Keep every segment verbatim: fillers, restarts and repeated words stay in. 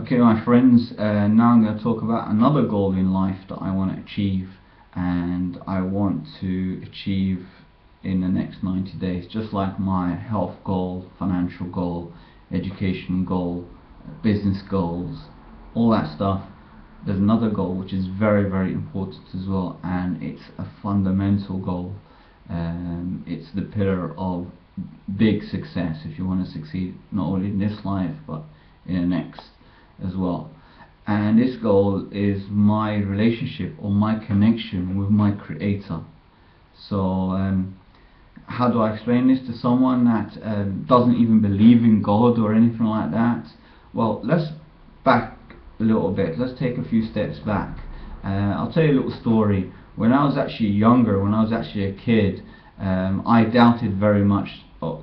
Okay, my friends, uh, now I'm going to talk about another goal in life that I want to achieve, and I want to achieve in the next ninety days, just like my health goal, financial goal, education goal, business goals, all that stuff. There's another goal which is very, very important as well, and it's a fundamental goal. Um, it's the pillar of big success if you want to succeed not only in this life but in the next as well. And this goal is my relationship or my connection with my creator. So um, how do I explain this to someone that um, doesn't even believe in God or anything like that? Well, let's back a little bit, let's take a few steps back. uh, I'll tell you a little story. When I was actually younger, when I was actually a kid, um, I doubted very much,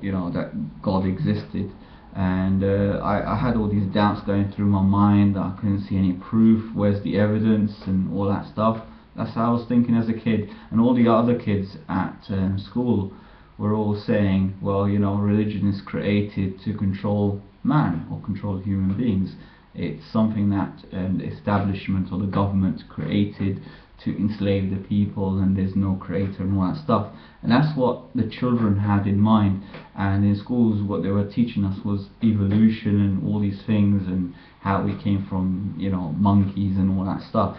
you know, that God existed. And uh, I, I had all these doubts going through my mind. I couldn't see any proof, where's the evidence and all that stuff. That's how I was thinking as a kid, and all the other kids at um, school were all saying, well, you know, religion is created to control man or control human beings. It's something that um, the establishment or the government created to enslave the people, and there's no creator and all that stuff. And that's what the children had in mind. And in schools, what they were teaching us was evolution and all these things, and how we came from, you know, monkeys and all that stuff.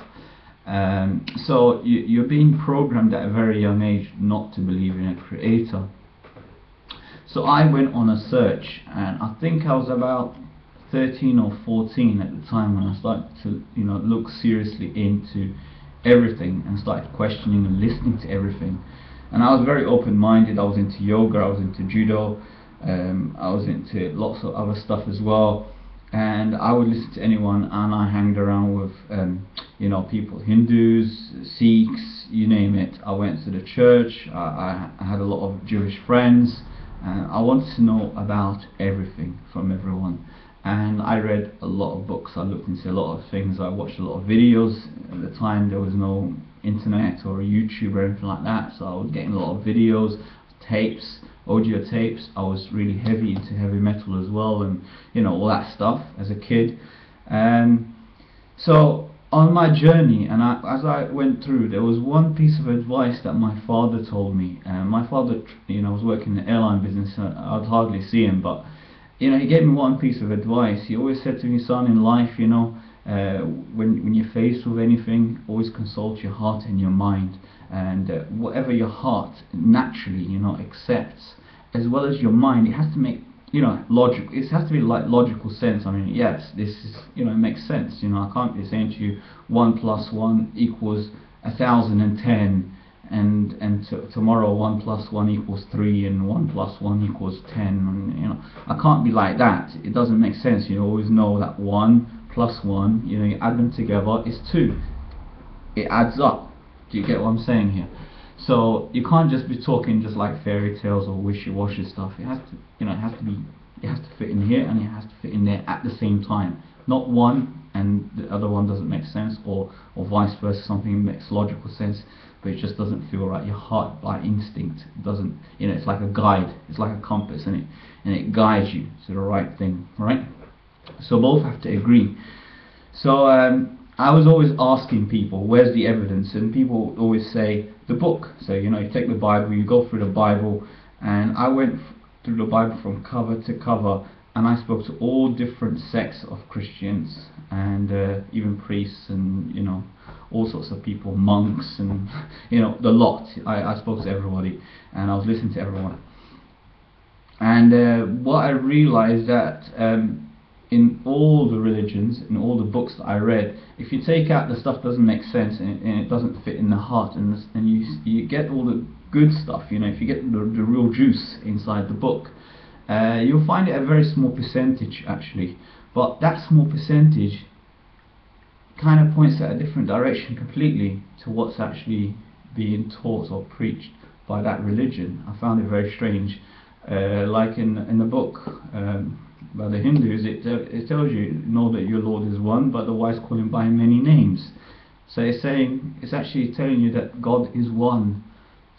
Um, so you, you're being programmed at a very young age not to believe in a creator. So I went on a search, and I think I was about thirteen or fourteen at the time when I started to, you know, look seriously into everything and started questioning and listening to everything. And I was very open-minded. I was into yoga, I was into judo, um, I was into lots of other stuff as well. And I would listen to anyone, and I hanged around with um, you know, people, Hindus, Sikhs, you name it. I went to the church, I, I had a lot of Jewish friends, and I wanted to know about everything from everyone. And I read a lot of books, I looked into a lot of things, I watched a lot of videos. At the time there was no internet or YouTube or anything like that, so I was getting a lot of videos, tapes, audio tapes. I was really heavy into heavy metal as well, and you know, all that stuff as a kid. And um, so on my journey, and I, as I went through, there was one piece of advice that my father told me. And uh, my father, you know, was working in the airline business, and I'd hardly see him, but you know, he gave me one piece of advice. He always said to me, son, in life, you know, uh, when, when you're faced with anything, always consult your heart and your mind. And uh, whatever your heart naturally, you know, accepts, as well as your mind, it has to make, you know, logic. It has to be like logical sense. I mean, yes, this is, you know, it makes sense. You know, I can't be saying to you one plus one equals a thousand and ten. and and tomorrow one plus one equals three and one plus one equals ten, and you know, I can't be like that. It doesn't make sense. You always know that one plus one, you know, you add them together, it's two. It adds up. Do you get what I'm saying here? So you can't just be talking just like fairy tales or wishy-washy stuff. It has to, you know, it has to be, it has to fit in here and it has to fit in there at the same time. Not one and the other one doesn't make sense, or or vice versa, something makes logical sense but it just doesn't feel right. Your heart, by instinct, it doesn't, you know, it's like a guide, it's like a compass, and it and it guides you to the right thing, right? So both have to agree. So um, I was always asking people, where's the evidence? And people always say the book. So you know, you take the Bible, you go through the Bible, and I went through the Bible from cover to cover. And I spoke to all different sects of Christians, and uh, even priests, and you know, all sorts of people, monks, and you know, the lot. I, I spoke to everybody, and I was listening to everyone. And uh, what I realized that um, in all the religions, in all the books that I read, if you take out the stuff that doesn't make sense, and, and it doesn't fit in the heart, and, this, and you you get all the good stuff, you know, if you get the, the real juice inside the book. Uh, you'll find it a very small percentage actually, but that small percentage kind of points at a different direction completely to what's actually being taught or preached by that religion. I found it very strange. Uh, like in in the book um, by the Hindus, it, it tells you, know that your Lord is one, but the wise call him by many names. So it's saying, it's actually telling you that God is one.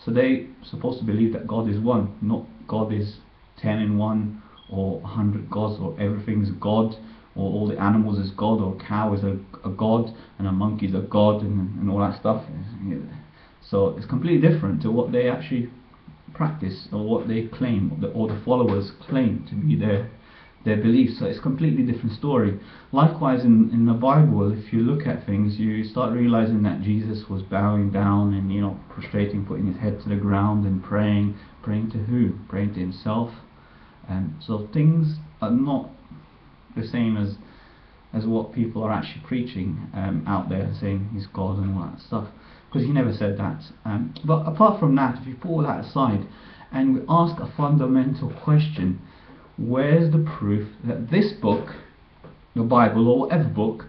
So they're supposed to believe that God is one, not God is ten in one, or a hundred gods, or everything's God, or all the animals as God, or a cow is a, a god, and a monkey is a god, and, and all that stuff. So it's completely different to what they actually practice, or what they claim, or the, or the followers claim to be their their beliefs. So it's a completely different story. Likewise, in, in the Bible, if you look at things, you start realizing that Jesus was bowing down and, you know, prostrating, putting his head to the ground and praying. Praying to who? Praying to himself. And so things are not the same as as what people are actually preaching um, out there, saying he's God and all that stuff, because he never said that. Um, but apart from that, if you put all that aside and we ask a fundamental question, where's the proof that this book, the Bible or whatever book,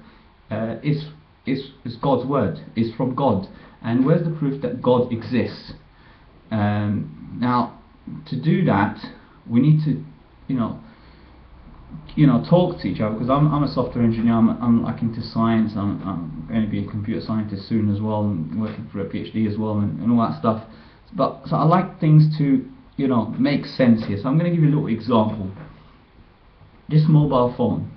uh, is is is God's word, is from God, and where's the proof that God exists? Um, now, to do that, we need to, you know, you know, talk to each other, because I'm I'm a software engineer. I'm, I'm like into science. I'm I'm going to be a computer scientist soon as well, and working for a PhD as well, and, and all that stuff. But so I like things to, you know, make sense here. So I'm going to give you a little example. This mobile phone.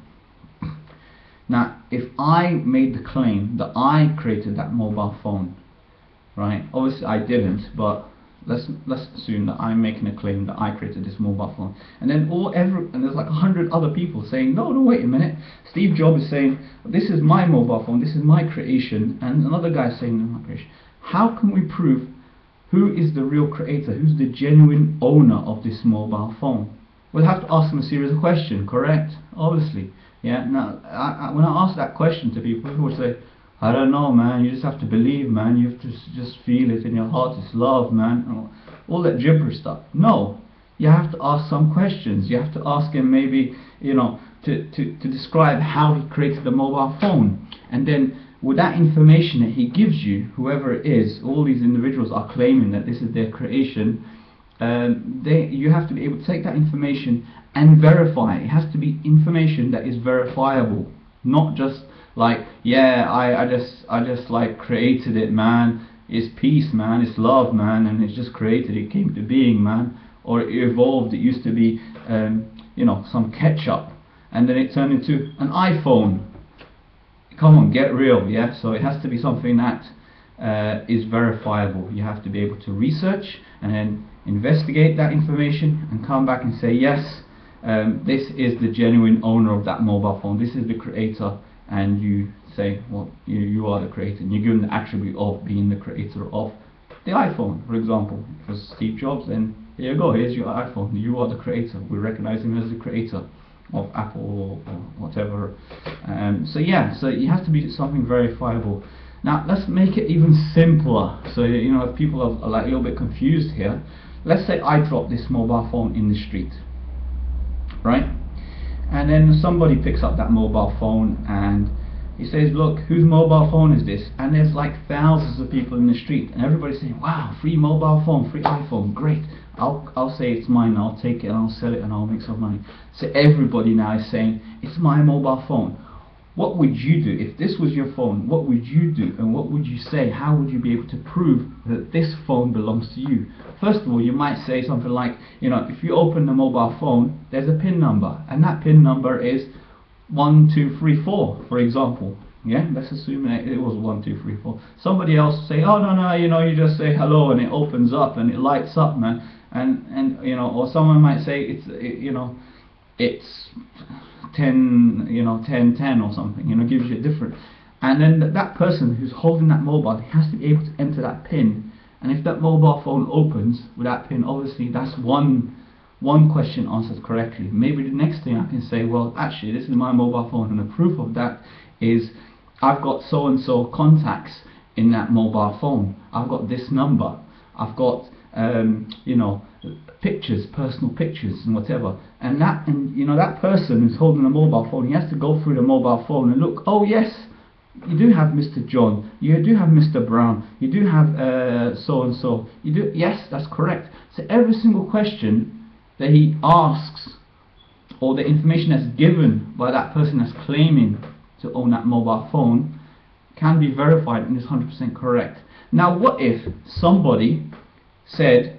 Now, if I made the claim that I created that mobile phone, right? Obviously, I didn't, but Let's, let's assume that I'm making a claim that I created this mobile phone, and then all every, and there's like a hundred other people saying, no, no, wait a minute, Steve Jobs is saying, this is my mobile phone, this is my creation, and another guy is saying, no, my creation. How can we prove who is the real creator, who's the genuine owner of this mobile phone? We'll have to ask them a series of questions, correct? Obviously, yeah. Now, I, I, when I ask that question to people, people will say, I don't know, man, you just have to believe, man, you have to just feel it in your heart, it's love, man, all that gibberish stuff. No, you have to ask some questions. You have to ask him, maybe, you know, to, to, to describe how he created the mobile phone, and then with that information that he gives you, whoever it is, all these individuals are claiming that this is their creation, um, they, you have to be able to take that information and verify it. It has to be information that is verifiable, not just like, yeah, I, I just I just like created it, man, it's peace, man, it's love, man, and it's just created, it came to being, man, or it evolved, it used to be um, you know, some ketchup, and then it turned into an iPhone. Come on, get real. Yeah, so it has to be something that uh, is verifiable. You have to be able to research and then investigate that information and come back and say, yes, um, this is the genuine owner of that mobile phone, this is the creator. And you say, well, you, you are the creator, and you're given the attribute of being the creator of the iPhone, for example. If it was Steve Jobs, then here you go, here's your iPhone, you are the creator, we recognize him as the creator of Apple or, or whatever. Um, so yeah, so it has to be something verifiable. Now let's make it even simpler, so, you know, if people are, are like a little bit confused here. Let's say I drop this mobile phone in the street, right? And then somebody picks up that mobile phone and he says, look, whose mobile phone is this? And there's like thousands of people in the street, and everybody's saying, wow, free mobile phone, free iPhone, great, I'll, I'll say it's mine, I'll take it and I'll sell it and I'll make some money. So everybody now is saying, it's my mobile phone. What would you do if this was your phone? What would you do, and what would you say? How would you be able to prove that this phone belongs to you? First of all, you might say something like, you know, if you open the mobile phone, there's a PIN number, and that PIN number is one two three four, for example. Yeah, let's assume that it was one two three four. Somebody else say, oh no no, you know, you just say hello and it opens up and it lights up, man, and and you know, or someone might say it's it, you know, it's ten, you know, ten ten or something, you know, gives you a different. And then th that person who's holding that mobile has to be able to enter that pin. And if that mobile phone opens with that pin, obviously that's one one question answered correctly. Maybe the next thing I can say, well, actually this is my mobile phone, and the proof of that is I've got so and so contacts in that mobile phone. I've got this number. I've got um, you know, pictures, personal pictures and whatever, and that, and you know, that person who's holding a mobile phone, he has to go through the mobile phone and look, oh yes, you do have Mister John, you do have Mister Brown, you do have uh, so and so, you do, yes, that's correct. So every single question that he asks, or the information that's given by that person that's claiming to own that mobile phone, can be verified and is one hundred percent correct. Now what if somebody said,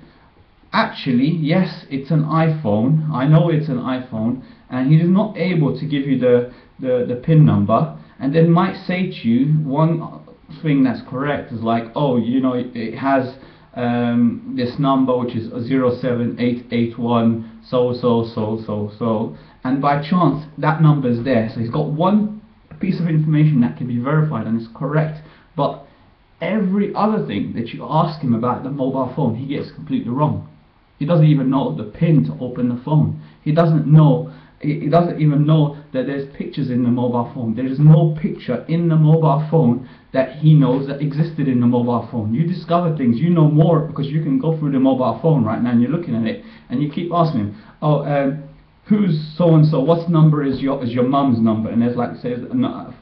actually, yes, it's an iPhone, I know it's an iPhone, and he is not able to give you the, the, the PIN number, and then might say to you, one thing that's correct is like, oh, you know, it, it has um, this number which is zero seven eight eight one so so so so so, and by chance that number is there, so he's got one piece of information that can be verified and it's correct, but every other thing that you ask him about the mobile phone, he gets completely wrong. He doesn't even know the PIN to open the phone. He doesn't know, he doesn't even know that there's pictures in the mobile phone. There is no picture in the mobile phone that he knows that existed in the mobile phone. You discover things, you know more because you can go through the mobile phone right now and you're looking at it and you keep asking him, oh, um, who's so and so? What number is your is your mum's number? And there's like says a,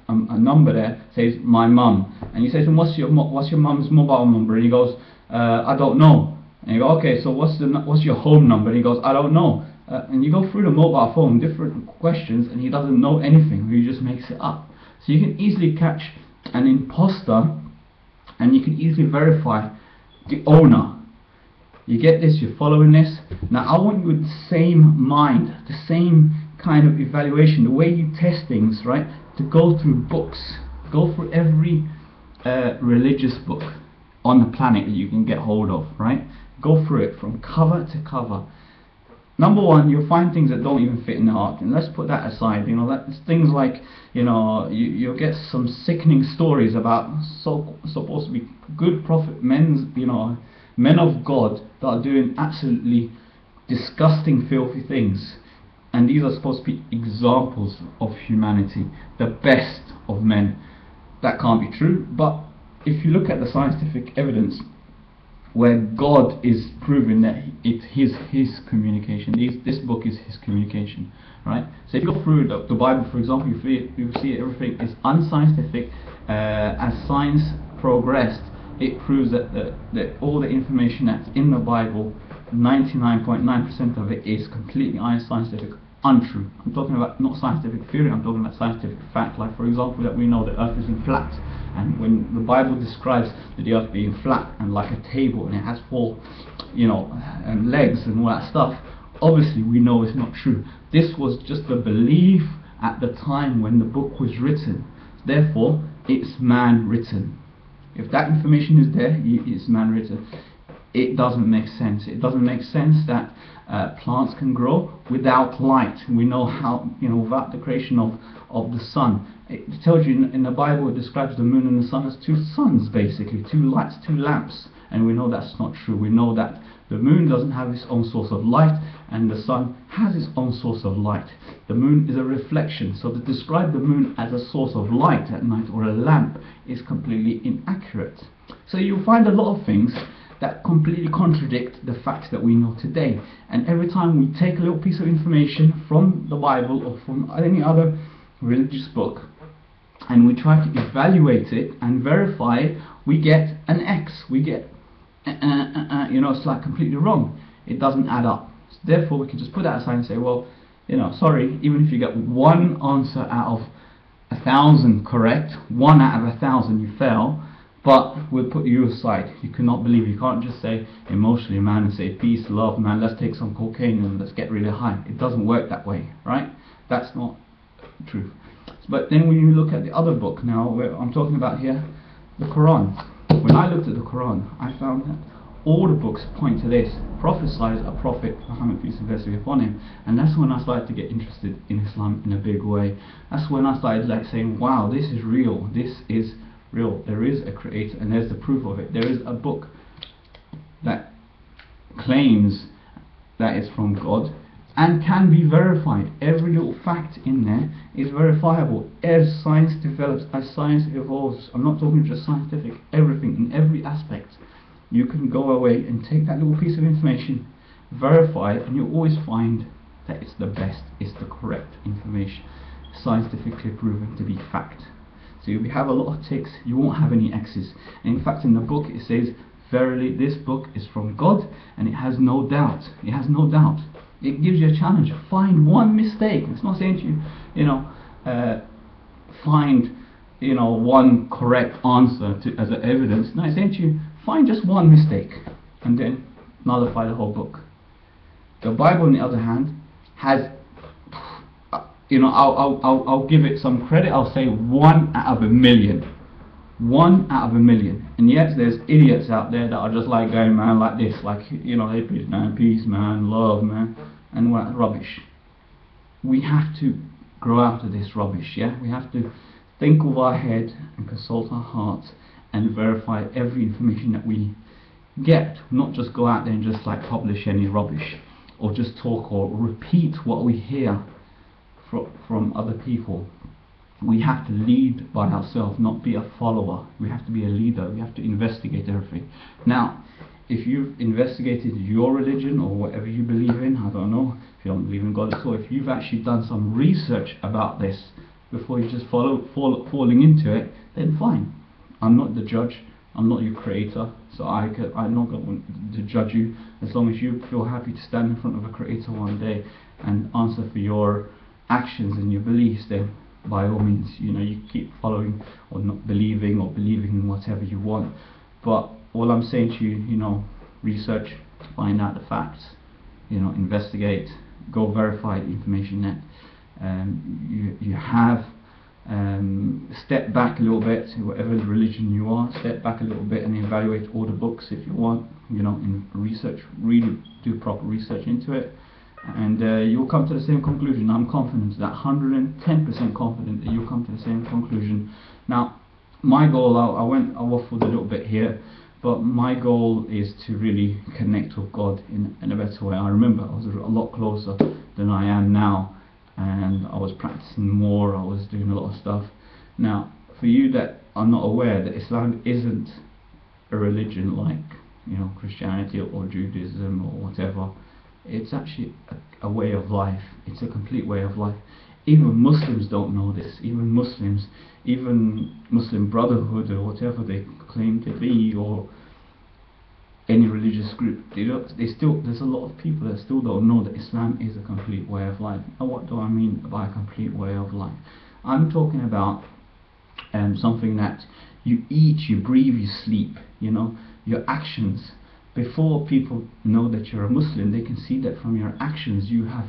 um, a number there says my mum, and you say to him, what's your what's your mum's mobile number? And he goes, uh, I don't know. And you go, okay, so what's the what's your home number? And he goes, I don't know. Uh, and you go through the mobile phone, different questions, and he doesn't know anything. He just makes it up. So you can easily catch an imposter, and you can easily verify the owner. You get this, you're following this. Now I want you with the same mind, the same kind of evaluation, the way you test things, right? To go through books, go through every uh, religious book on the planet that you can get hold of, right? Go through it from cover to cover. Number one, you'll find things that don't even fit in the ark, and let's put that aside. You know, that's things like, you know, you, you'll get some sickening stories about so supposed to be good prophet men's, you know, men of God that are doing absolutely disgusting, filthy things, and these are supposed to be examples of humanity, the best of men. That can't be true, but if you look at the scientific evidence where God is proving that it is his communication, these, this book is his communication, right? So if you go through the, the Bible, for example, you see, you see everything is unscientific. Uh, as science progressed, it proves that, the, that all the information that's in the Bible, ninety-nine point nine percent of it is completely unscientific, untrue. I'm talking about not scientific theory, I'm talking about scientific fact. Like, for example, that we know the earth isn't flat, and when the Bible describes that the earth being flat and like a table and it has four, you know, and legs and all that stuff, obviously we know it's not true. This was just the belief at the time when the book was written. Therefore, it's man written. If that information is there, it's man written. It doesn't make sense. It doesn't make sense that uh, plants can grow without light. We know how, you know, without the creation of, of the sun. It tells you in, in the Bible, it describes the moon and the sun as two suns, basically, two lights, two lamps. And we know that's not true. We know that the moon doesn't have its own source of light, and the sun has its own source of light. The moon is a reflection, so to describe the moon as a source of light at night or a lamp is completely inaccurate. So you'll find a lot of things that completely contradict the facts that we know today. And every time we take a little piece of information from the Bible or from any other religious book, and we try to evaluate it and verify it, we get an X, we get Uh, uh, uh, you know, it's like completely wrong. It doesn't add up. So therefore, we can just put that aside and say, well, you know, sorry. Even if you get one answer out of a thousand correct, one out of a thousand you fail, but we'll put you aside. You cannot believe. You can't just say emotionally, man, and say peace, love, man. Let's take some cocaine and let's get really high. It doesn't work that way, right? That's not true. But then when you look at the other book now, where I'm talking about here, the Quran. When I looked at the Quran, I found that all the books point to this, prophesies a prophet, Muhammad, peace and blessings be upon him. And that's when I started to get interested in Islam in a big way. That's when I started like saying, wow, this is real, this is real. There is a creator and there's the proof of it. There is a book that claims that it's from God and can be verified. Every little fact in there is verifiable. As science develops, as science evolves, I'm not talking just scientific, everything, in every aspect, you can go away and take that little piece of information, verify it, and you'll always find that it's the best, it's the correct information, scientifically proven to be fact. So you'll have a lot of ticks, you won't have any X's. And in fact, in the book it says, verily this book is from God, and it has no doubt, it has no doubt. It gives you a challenge. Find one mistake. It's not saying to you, you know, uh, find, you know, one correct answer to, as evidence. No, it's saying to you, find just one mistake, and then nullify the whole book. The Bible, on the other hand, has, you know, I'll, I'll, I'll, I'll give it some credit, I'll say one out of a million. One out of a million. And yet there's idiots out there that are just like going, man, like this, like, you know, hippies, man, peace, man, love, man, and what rubbish. We have to grow out of this rubbish, yeah? We have to think with our head and consult our heart and verify every information that we get, not just go out there and just like publish any rubbish or just talk or repeat what we hear from, from other people. We have to lead by ourselves, not be a follower. We have to be a leader. We have to investigate everything. Now, if you've investigated your religion or whatever you believe in, I don't know, if you don't believe in God at all, if you've actually done some research about this before you just follow, fall, falling into it, then fine. I'm not the judge. I'm not your creator, so I could, I'm not going to judge you. As long as you feel happy to stand in front of a creator one day and answer for your actions and your beliefs, then by all means, you know, you keep following or not believing or believing in whatever you want. But all I'm saying to you, you know, research, find out the facts, you know, investigate, go verify the information that um, you, you have. Um, step back a little bit, whatever religion you are, step back a little bit and evaluate all the books if you want, you know, in research, really do proper research into it, and uh, you'll come to the same conclusion. I'm confident, that one hundred ten percent confident that you'll come to the same conclusion. Now, my goal, I, I went, I waffled a little bit here, but my goal is to really connect with God in, in a better way. I remember I was a lot closer than I am now, and I was practicing more, I was doing a lot of stuff. Now, for you that are not aware that Islam isn't a religion like, you know, Christianity or Judaism or whatever, it's actually a, a way of life. It's a complete way of life. Even Muslims don't know this. Even Muslims, even Muslim Brotherhood or whatever they claim to be, or any religious group, they don't, they still, there's a lot of people that still don't know that Islam is a complete way of life. Now, what do I mean by a complete way of life? I'm talking about um, something that you eat, you breathe, you sleep, you know, your actions. Before people know that you're a Muslim, they can see that from your actions you have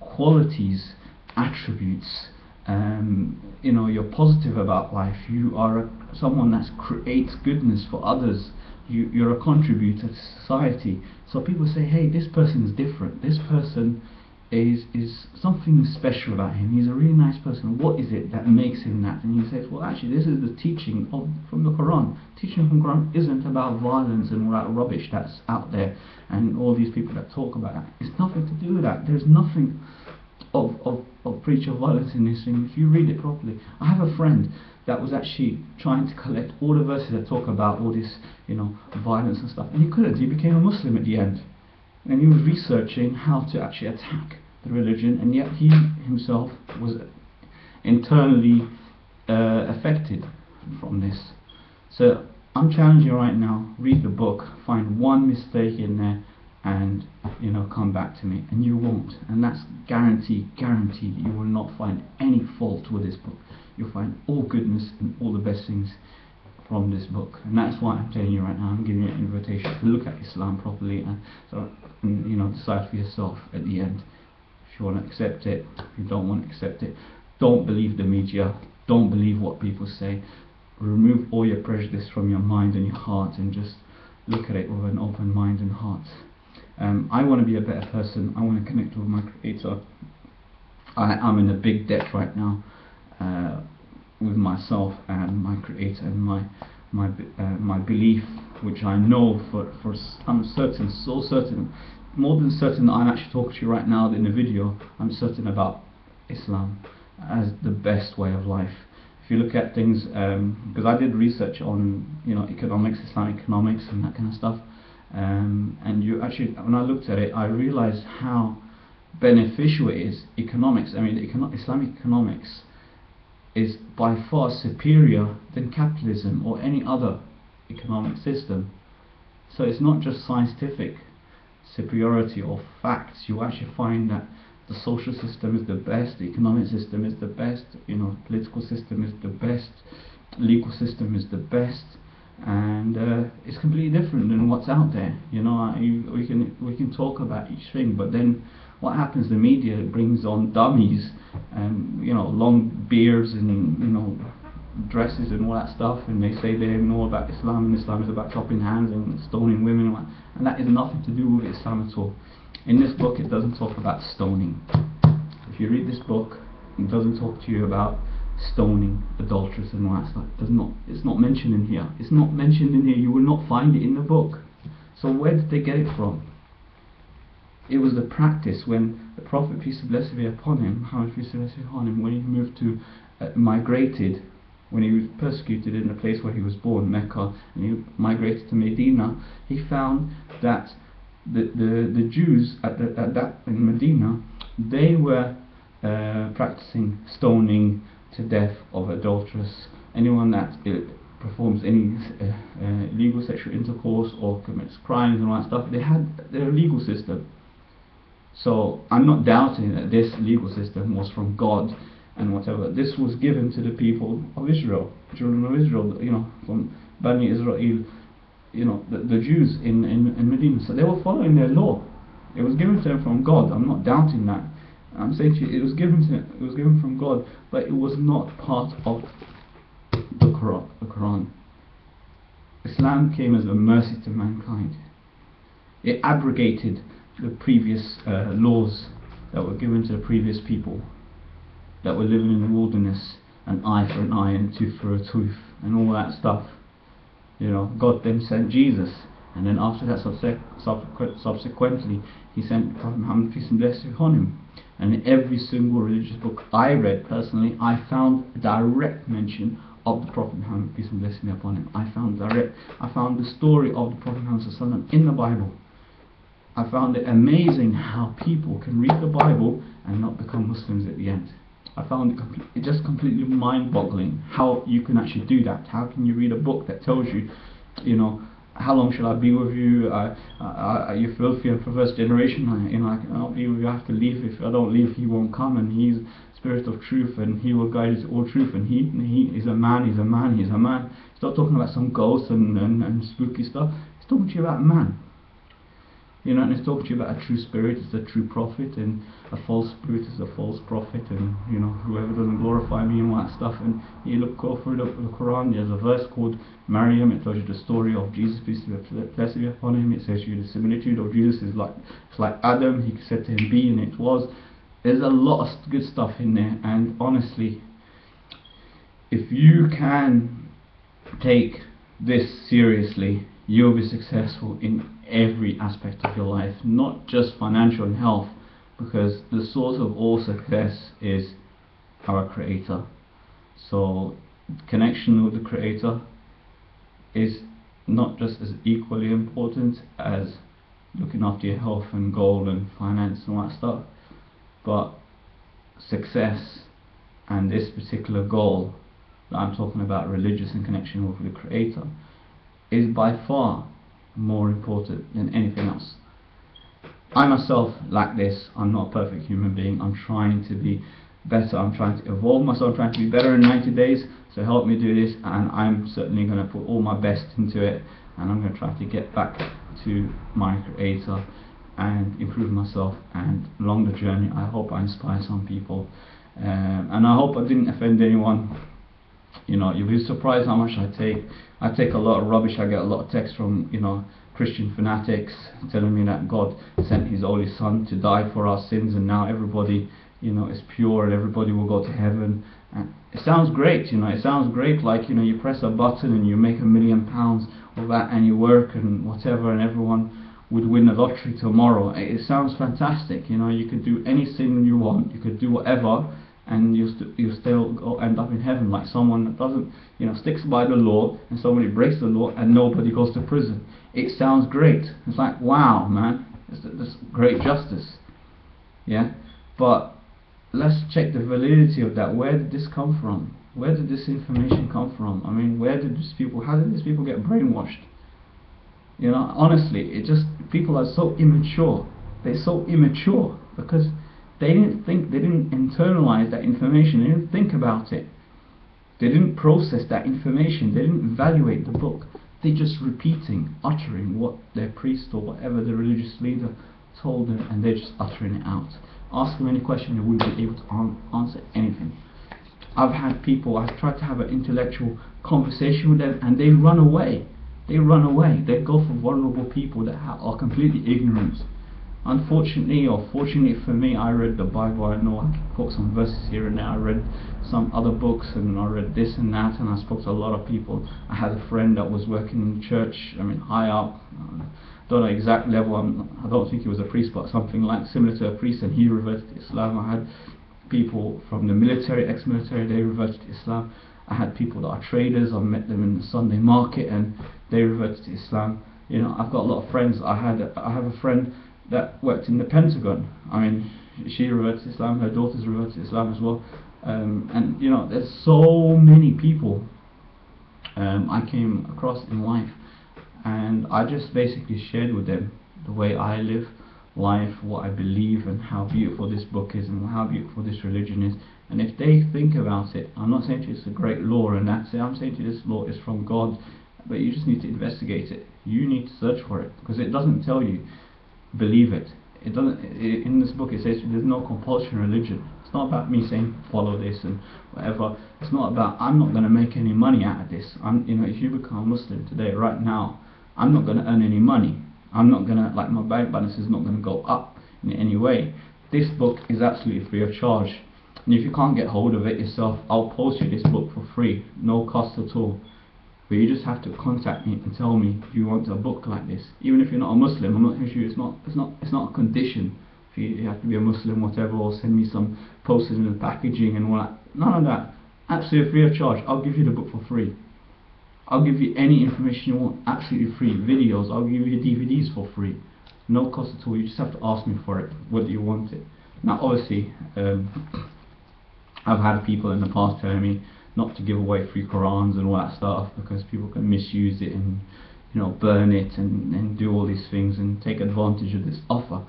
qualities, attributes, um, you know, you're positive about life, you are a, someone that creates goodness for others. You, you're a contributor to society, so people say, hey, this person is different, this person is is something special about him, he's a really nice person, what is it that makes him that? And you say, well, actually this is the teaching of from the Quran. Teaching from the Quran isn't about violence and all that rubbish that's out there and all these people that talk about that. It's nothing to do with that. There's nothing of, of, of preacher violence in this thing if you read it properly. I have a friend that was actually trying to collect all the verses that talk about all this, you know, violence and stuff, and he couldn't. He became a Muslim at the end, and he was researching how to actually attack the religion, and yet he himself was internally uh, affected from this. So I'm challenging you right now, read the book, find one mistake in there, and, you know, come back to me, and you won't. And that's guaranteed, guaranteed that you will not find any fault with this book. You'll find all goodness and all the best things from this book. And that's why I'm telling you right now, I'm giving you an invitation to look at Islam properly and, so, and you know, decide for yourself at the end. If you want to accept it, if you don't want to accept it, don't believe the media, don't believe what people say. Remove all your prejudice from your mind and your heart and just look at it with an open mind and heart. Um, I want to be a better person, I want to connect with my creator. I, I'm in a big debt right now. Uh, with myself and my creator and my my uh, my belief, which I know for for I'm certain, so certain, more than certain that I'm actually talking to you right now in the video. I'm certain about Islam as the best way of life. If you look at things, um, because I did research on, you know, economics, Islamic economics, and that kind of stuff, um, and you actually, when I looked at it, I realized how beneficial it is. Economics, I mean, econo Islamic economics is by far superior than capitalism or any other economic system. So it's not just scientific superiority or facts. You actually find that the social system is the best, the economic system is the best, you know, political system is the best, legal system is the best, and uh, it's completely different than what's out there. You know, I, we can we can talk about each thing, but then what happens? The media brings on dummies, and you know, long beards and you know, dresses and all that stuff, and they say they know about Islam, and Islam is about chopping hands and stoning women, and, and that is nothing to do with Islam at all. In this book, it doesn't talk about stoning. If you read this book, it doesn't talk to you about stoning adulterers and all that stuff. It does not. It's not mentioned in here. It's not mentioned in here. You will not find it in the book. So where did they get it from? It was the practice when the Prophet, peace and blessings be upon him, Muhammad, peace and blessings be upon him, when he moved to uh, migrated. When he was persecuted in the place where he was born, Mecca, and he migrated to Medina, he found that the the, the Jews at, the, at that in Medina, they were uh, practicing stoning to death of adulteress, anyone that uh, performs any uh, uh, illegal sexual intercourse or commits crimes and all that stuff. They had their legal system. So I'm not doubting that this legal system was from God. And whatever, this was given to the people of Israel, children of Israel, you know, from Bani Israel, you know, the, the Jews in, in, in Medina. So they were following their law. It was given to them from God. I'm not doubting that. I'm saying to you, it was given to it was given from God, but it was not part of the Quran. The Quran. Islam came as a mercy to mankind. It abrogated the previous uh, laws that were given to the previous people that were living in the wilderness, an eye for an eye and a tooth for a tooth and all that stuff. You know, God then sent Jesus, and then after that subsequently he sent Prophet Muhammad, peace and blessings upon him. And in every single religious book I read personally, I found direct mention of the Prophet Muhammad, peace and blessings upon him. I found direct I found the story of the Prophet Muhammad in the Bible. I found it amazing how people can read the Bible and not become Muslims at the end. I found it, it just completely mind-boggling how you can actually do that. How can you read a book that tells you, you know, how long shall I be with you? I, I, I, you filthy and perverse generation. I, you know, I can't be with you. I have to leave. If I don't leave, he won't come. And he's Spirit of Truth, and he will guide us to all truth. And he, he is a man. He's a man. He's a man. He's not talking about some ghosts and, and, and spooky stuff. He's talking to you about man. You know, and it's talking to you about a true spirit is a true prophet, and a false spirit is a false prophet, and you know, whoever doesn't glorify me and all that stuff. And you look go through the, the Quran, there's a verse called Maryam. It tells you the story of Jesus, peace be blessed upon him. It says you the similitude of Jesus is like it's like Adam. He said to him, be, and it was. There's a lot of good stuff in there, and honestly, if you can take this seriously, you'll be successful in every aspect of your life, not just financial and health, because the source of all success is our Creator. So connection with the Creator is not just as equally important as looking after your health and gold and finance and all that stuff, but success and this particular goal that I'm talking about, religious and connection with the Creator, is by far more important than anything else. I myself lack this. I'm not a perfect human being. I'm trying to be better. I'm trying to evolve myself. I'm trying to be better in ninety days. So help me do this, and I'm certainly going to put all my best into it, and I'm going to try to get back to my Creator and improve myself. And along the journey, I hope I inspire some people, um, and I hope I didn't offend anyone. You know, you'll be surprised how much I take. I take a lot of rubbish. I get a lot of texts from, you know, Christian fanatics telling me that God sent his only son to die for our sins, and now everybody, you know, is pure and everybody will go to heaven. And it sounds great, you know, it sounds great, like, you know, you press a button and you make a million pounds of that, and you work and whatever, and everyone would win the lottery tomorrow. It sounds fantastic, you know, you could do any sin you want, you could do whatever, and you st you still go end up in heaven, like someone that doesn't, you know, sticks by the law, and somebody breaks the law and nobody goes to prison. It sounds great. It's like, wow, man, it's, it's great justice, yeah. But let's check the validity of that. Where did this come from? Where did this information come from? I mean, where did these people? How did these people get brainwashed? You know, honestly, it just people are so immature. They're so immature because they didn't think, they didn't internalize that information, they didn't think about it, they didn't process that information, they didn't evaluate the book, They're just repeating, uttering what their priest or whatever the religious leader told them, and they're just uttering it out. Ask them any question, they wouldn't be able to an answer anything. I've had people, I've tried to have an intellectual conversation with them, and they run away. They run away. They go for vulnerable people that ha are completely ignorant. Unfortunately, or fortunately for me, I read the Bible. I know I quote some verses here and there. I read some other books, and I read this and that, and I spoke to a lot of people. I had a friend that was working in the church, I mean high up, uh, don't know exact level, I'm, I don't think he was a priest, but something like similar to a priest, and he reverted to Islam. I had people from the military, ex-military, they reverted to Islam. I had people that are traders, I met them in the Sunday market, and they reverted to Islam. You know, I've got a lot of friends. I had, a, I have a friend that worked in the Pentagon. I mean, she reverted to Islam, her daughters reverted to Islam as well. Um, and you know, there's so many people um, I came across in life, and I just basically shared with them the way I live life, what I believe, and how beautiful this book is, and how beautiful this religion is. And if they think about it, I'm not saying to you it's a great law and that's it, I'm saying to you this law is from God, but you just need to investigate it. You need to search for it, because it doesn't tell you believe it. It doesn't. It, in this book it says there's no compulsion religion. It's not about me saying follow this and whatever. It's not about I'm not going to make any money out of this. I'm, you know, if you become a Muslim today, right now, I'm not going to earn any money. I'm not going to, like, my bank balance is not going to go up in any way. This book is absolutely free of charge, and if you can't get hold of it yourself, I'll post you this book for free, no cost at all. But you just have to contact me and tell me if you want a book like this. Even if you're not a Muslim, I'm not sure, it's not, it's not, it's not a condition. If you, you have to be a Muslim, whatever, or send me some posters and the packaging and all that. None of that. Absolutely free of charge. I'll give you the book for free. I'll give you any information you want, absolutely free. Videos, I'll give you D V Ds for free, no cost at all. You just have to ask me for it, whether you want it. Now obviously, um, I've had people in the past telling me not to give away free Qurans and all that stuff, because people can misuse it and, you know, burn it and, and do all these things and take advantage of this offer.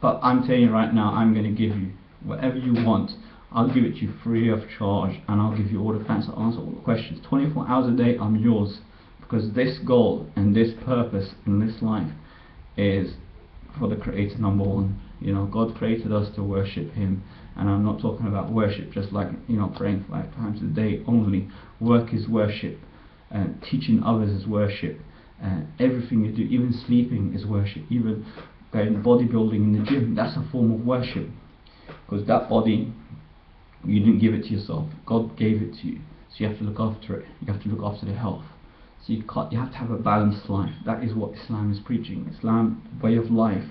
But I'm telling you right now, I'm going to give you whatever you want. I'll give it to you free of charge, and I'll give you all the facts to answer all the questions. twenty-four hours a day, I'm yours, because this goal and this purpose in this life is for the Creator, number one. You know, God created us to worship Him, and I'm not talking about worship just like, you know, praying five times a day only. Work is worship, and teaching others is worship, and everything you do, even sleeping, is worship. Even going bodybuilding in the gym, that's a form of worship, because that body, you didn't give it to yourself, God gave it to you, so you have to look after it. You have to look after the health, so you can't, you have to have a balanced life. That is what Islam is preaching. Islam way of life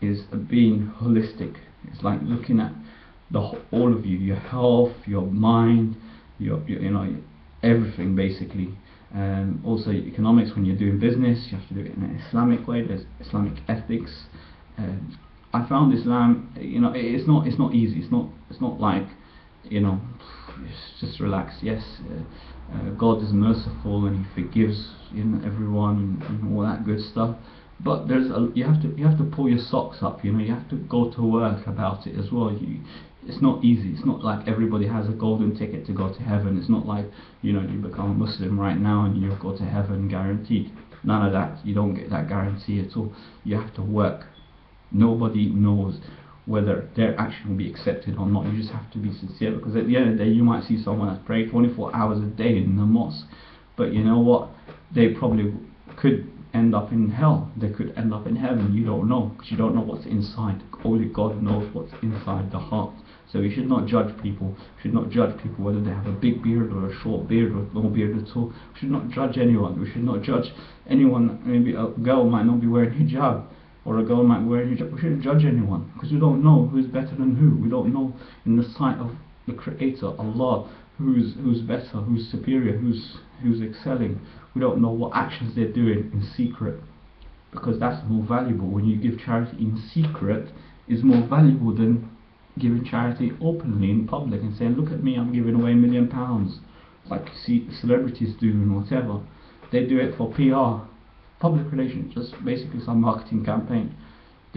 is being holistic. It's like looking at the all of you, your health, your mind, your, your you know, everything basically. And um, also economics, when you're doing business, you have to do it in an Islamic way. There's Islamic ethics. um, I found Islam, you know, it's not, it's not easy. It's not, it's not like, you know, just relax. Yes, uh, uh, God is merciful and He forgives, you know, everyone and, and all that good stuff. But there's a, you have to, you have to pull your socks up. You know, you have to go to work about it as well. You, it's not easy. It's not like everybody has a golden ticket to go to heaven. It's not like, you know, you become a Muslim right now and you go to heaven guaranteed. None of that. You don't get that guarantee at all. You have to work. Nobody knows whether their action will be accepted or not. You just have to be sincere, because at the end of the day, you might see someone that's praying twenty-four hours a day in the mosque, but you know what, they probably could end up in hell, they could end up in heaven. You don't know, because you don't know what's inside. Only God knows what's inside the heart. So you should not judge people. You should not judge people whether they have a big beard or a short beard or no beard at all. We should not judge anyone. We should not judge anyone. Maybe a girl might not be wearing hijab, or a girl might wear hijab. We shouldn't judge anyone, because we don't know who's better than who. We don't know in the sight of the Creator, Allah, who's who's better, who's superior, who's who's excelling. We don't know what actions they're doing in secret, because that's more valuable. When you give charity in secret, is more valuable than giving charity openly in public and saying, look at me, I'm giving away a million pounds, like you see celebrities do and whatever. They do it for P R. Public relations, just basically some marketing campaign.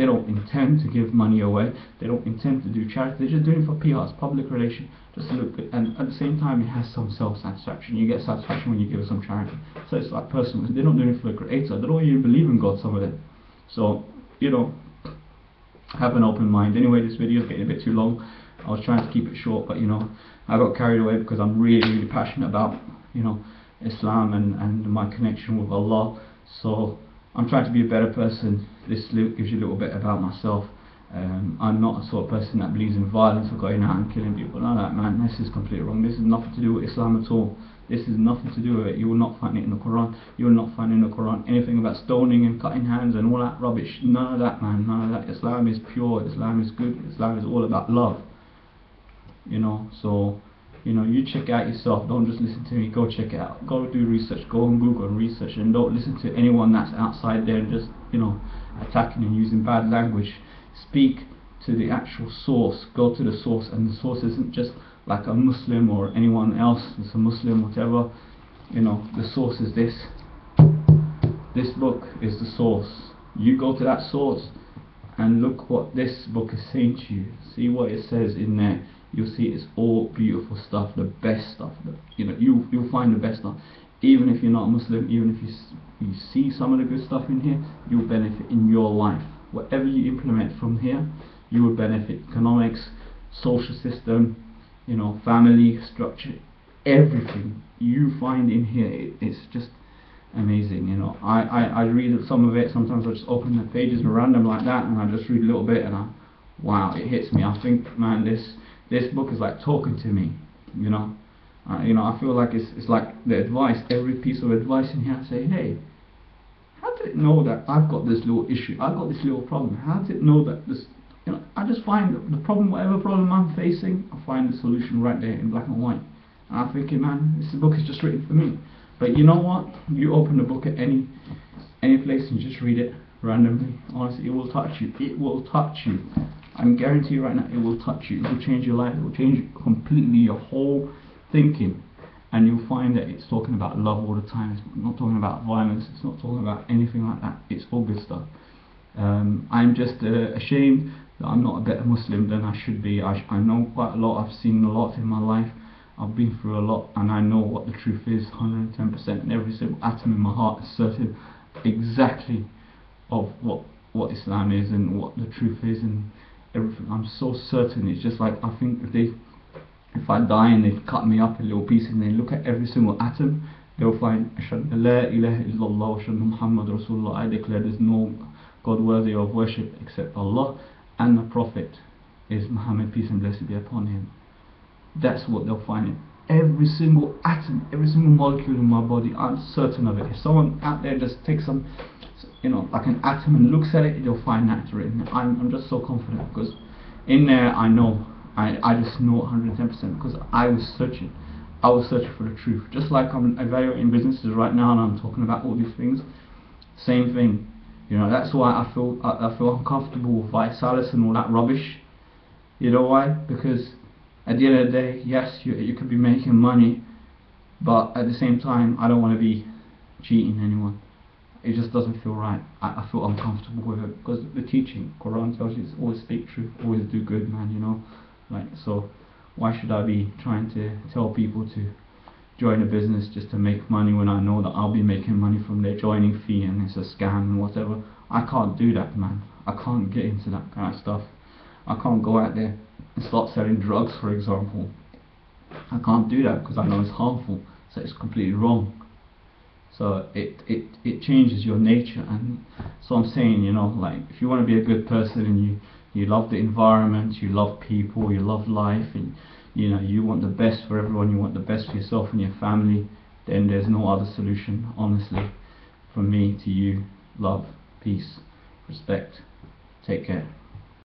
They don't intend to give money away. They don't intend to do charity. They're just doing it for P R, it's public relation. Just to look good. And at the same time, it has some self-satisfaction. You get satisfaction when you give some charity. So it's like personal. They're not doing it for the Creator. They don't even believe in God, some of them. So, you know, have an open mind. Anyway, this video is getting a bit too long. I was trying to keep it short, but you know, I got carried away because I'm really, really passionate about, you know, Islam and, and my connection with Allah. So I'm trying to be a better person. This gives you a little bit about myself. Um, I'm not a sort of person that believes in violence or going out and killing people. No, that man, this is completely wrong. This is nothing to do with Islam at all. This is nothing to do with it. You will not find it in the Quran. You will not find in the Quran anything about stoning and cutting hands and all that rubbish. None of that, man. None of that. Islam is pure. Islam is good. Islam is all about love. You know, so, you know, you check it out yourself. Don't just listen to me. Go check it out. Go do research. Go on Google and research, and don't listen to anyone that's outside there and just, you know, attacking and using bad language. Speak to the actual source. Go to the source, and the source isn't just like a Muslim or anyone else. It's a Muslim, whatever. You know, the source is this. This book is the source. You go to that source and look what this book is saying to you. See what it says in there. You'll see it's all beautiful stuff, the best stuff. The, you know, you you'll find the best stuff. Even if you're not Muslim, even if you you see some of the good stuff in here, you'll benefit in your life. Whatever you implement from here, you will benefit. Economics, social system, you know, family structure, everything you find in here, it, it's just amazing. You know, I, I I read some of it. Sometimes I just open the pages random like that, and I just read a little bit, and I, wow, it hits me. I think, man, this. This book is like talking to me, you know. Uh, you know, I feel like it's it's like the advice. Every piece of advice in here, I say, hey, how did it know that I've got this little issue? I've got this little problem. How did it know that this? You know, I just find the problem, whatever problem I'm facing, I find the solution right there in black and white. And I'm thinking, man, this book is just written for me. But you know what? You open the book at any any place and you just read it randomly. Honestly, it will touch you. It will touch you. I guarantee you right now, it will touch you, it will change your life, it will change completely your whole thinking. And you'll find that it's talking about love all the time, it's not talking about violence, it's not talking about anything like that, it's all good stuff. Um, I'm just uh, ashamed that I'm not a better Muslim than I should be. I, sh I know quite a lot, I've seen a lot in my life, I've been through a lot, and I know what the truth is, one hundred ten percent, and every single atom in my heart is certain exactly of what, what Islam is and what the truth is. And everything, I'm so certain. It's just like, I think if they, if I die and they cut me up in little pieces and they look at every single atom, they'll find Ashhadu an la ilaha illallah, Ashhadu Muhammad Rasulullah. I declare there's no God worthy of worship except Allah, and the Prophet is Muhammad, peace and blessings be upon him. That's what they'll find in every single atom, every single molecule in my body. I'm certain of it. If someone out there just takes some, you know, like an atom and looks at it, you'll find that it's written. I'm, I'm just so confident because in there I know, I, I just know one hundred ten percent, because I was searching, I was searching for the truth. Just like I'm evaluating businesses right now and I'm talking about all these things, same thing. You know, that's why I feel, I, I feel uncomfortable with Vitalis and all that rubbish. You know why? Because at the end of the day, yes, you, you could be making money, but at the same time, I don't want to be cheating anyone. It just doesn't feel right. I, I feel uncomfortable with it because the teaching, Quran tells you, always speak truth, always do good, man. You know, like, so why should I be trying to tell people to join a business just to make money when I know that I'll be making money from their joining fee and it's a scam and whatever? I can't do that, man. I can't get into that kind of stuff. I can't go out there and start selling drugs, for example. I can't do that because I know it's harmful. So it's completely wrong. So it, it, it changes your nature. And so I'm saying, you know, like, if you want to be a good person and you, you love the environment, you love people, you love life, and you know, you want the best for everyone, you want the best for yourself and your family, then there's no other solution, honestly, from me to you. Love, peace, respect, take care.